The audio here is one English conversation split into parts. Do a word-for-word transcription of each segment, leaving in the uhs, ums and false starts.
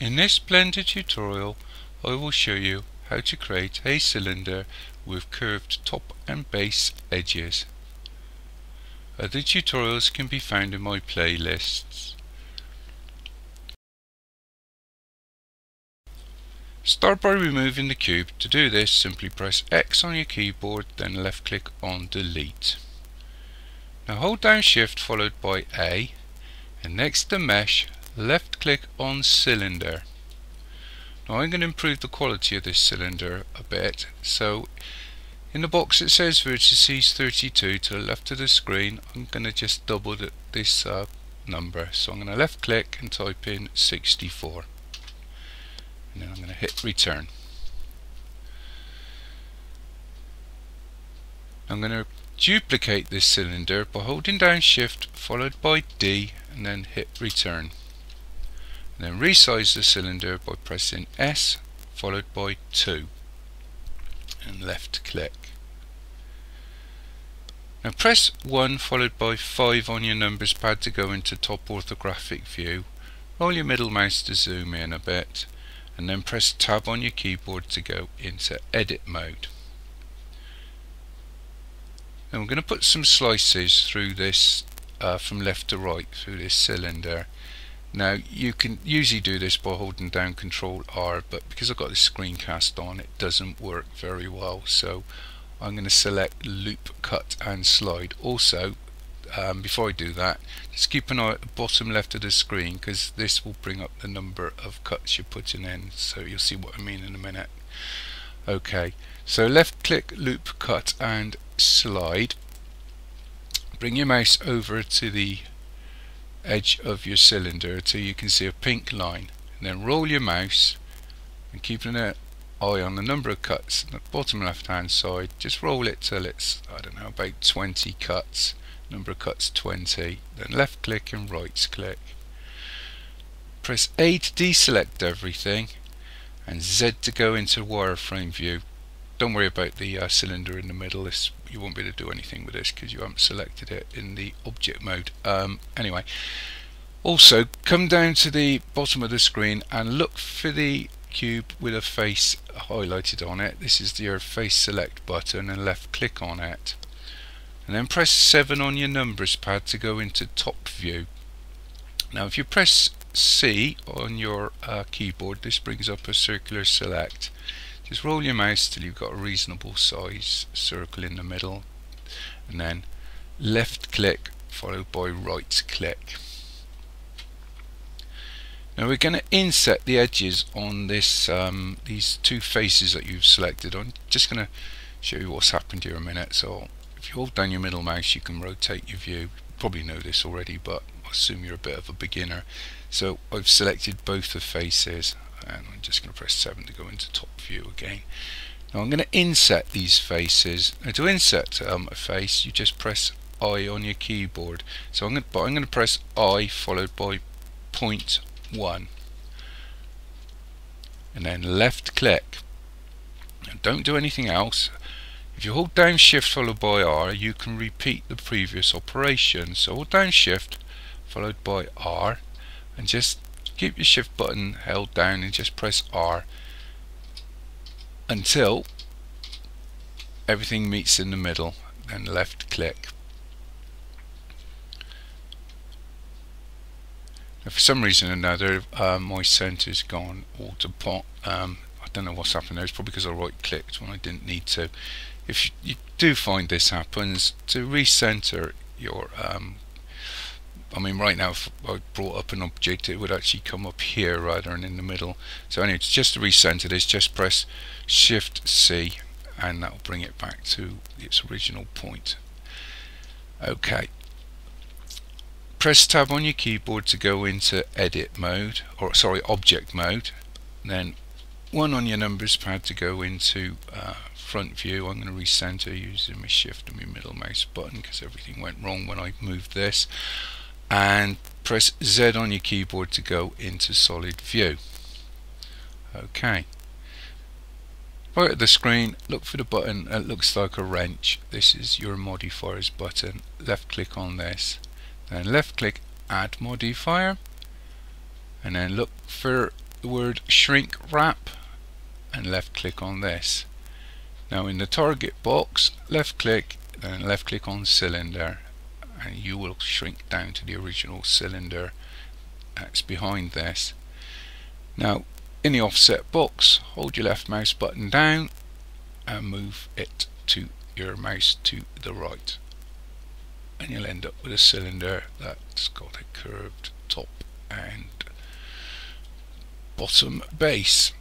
In this Blender tutorial I will show you how to create a cylinder with curved top and base edges. Other tutorials can be found in my playlists. Start by removing the cube. To do this, simply press X on your keyboard, then left click on delete. Now hold down shift followed by A, and next to mesh left click on cylinder. Now I'm going to improve the quality of this cylinder a bit, so in the box it says vertices thirty-two to the left of the screen. I'm going to just double the, this uh, number, so I'm going to left click and type in sixty-four. And then I'm going to hit return. I'm going to duplicate this cylinder by holding down shift followed by D and then hit return. And then resize the cylinder by pressing S followed by two and left click. Now press one followed by five on your numbers pad to go into top orthographic view. Roll your middle mouse to zoom in a bit, and then press tab on your keyboard to go into edit mode. And we're going to put some slices through this uh, from left to right through this cylinder. Now you can usually do this by holding down Control R, but because I've got this screencast on it doesn't work very well, so I'm going to select loop, cut and slide. Also um, before I do that, just keep an eye at the bottom left of the screen because this will bring up the number of cuts you're putting in, so you'll see what I mean in a minute. Okay, so left click, loop, cut and slide. Bring your mouse over to the edge of your cylinder until you can see a pink line, and then roll your mouse and keep an eye on the number of cuts on the bottom left hand side. Just roll it till it's, I don't know, about twenty cuts. Number of cuts twenty, then left click and right click. Press A to deselect everything and Z to go into wireframe view. Don't worry about the uh, cylinder in the middle. This, you won't be able to do anything with this because you haven't selected it in the object mode. Um, anyway, also come down to the bottom of the screen and look for the cube with a face highlighted on it. This is your face select button, and left click on it. And then press seven on your numbers pad to go into top view. Now if you press C on your uh, keyboard, this brings up a circular select. Just roll your mouse till you've got a reasonable size circle in the middle, and then left click followed by right click. Now we're going to inset the edges on this um, these two faces that you've selected. I'm just going to show you what's happened here in a minute. So if you hold down your middle mouse you can rotate your view. You probably know this already, but I assume you're a bit of a beginner. So I've selected both the faces and I'm just going to press seven to go into top view again. Now I'm going to inset these faces. Now to inset um, a face you just press I on your keyboard. So I'm going to, but I'm going to press I followed by point one and then left click. Now don't do anything else. If you hold down shift followed by R you can repeat the previous operation. So hold down shift followed by R and just keep your shift button held down and just press R until everything meets in the middle, then left click. Now for some reason or another uh, my center's gone all to pot. Um, I don't know what's happened there. It's probably because I right clicked when I didn't need to. If you do find this happens, to recenter your, um, I mean right now if I brought up an object it would actually come up here rather than in the middle. So anyway, just to recenter this just press shift C and that will bring it back to its original point. Okay, press tab on your keyboard to go into edit mode, or sorry, object mode, and then one on your numbers pad to go into uh, front view. I'm going to recenter using my shift and my middle mouse button because everything went wrong when I moved this, and press Z on your keyboard to go into solid view. Okay, right at the screen look for the button that looks like a wrench. This is your modifiers button. Left click on this, then left click add modifier, and then look for the word shrink wrap and left click on this. Now in the target box, left click and left click on cylinder, and you will shrink down to the original cylinder that's behind this. Now in the offset box, hold your left mouse button down and move it to your mouse to the right, and you'll end up with a cylinder that's got a curved top and bottom base.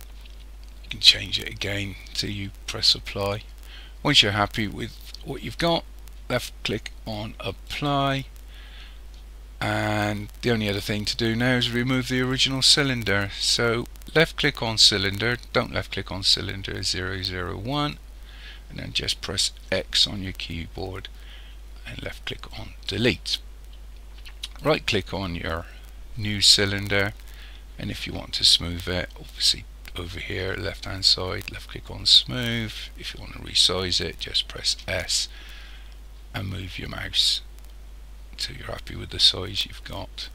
You can change it again till you press apply. Once you're happy with what you've got, left click on apply, and the only other thing to do now is remove the original cylinder. So left click on cylinder, don't left click on cylinder zero zero one, and then just press X on your keyboard and left click on delete. Right click on your new cylinder, and if you want to smooth it, obviously over here left hand side, left click on smooth. If you want to resize it, just press S and move your mouse until you're happy with the size you've got.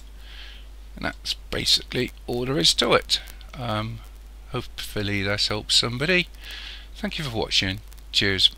And that's basically all there is to it. Um, hopefully that's helped somebody. Thank you for watching. Cheers.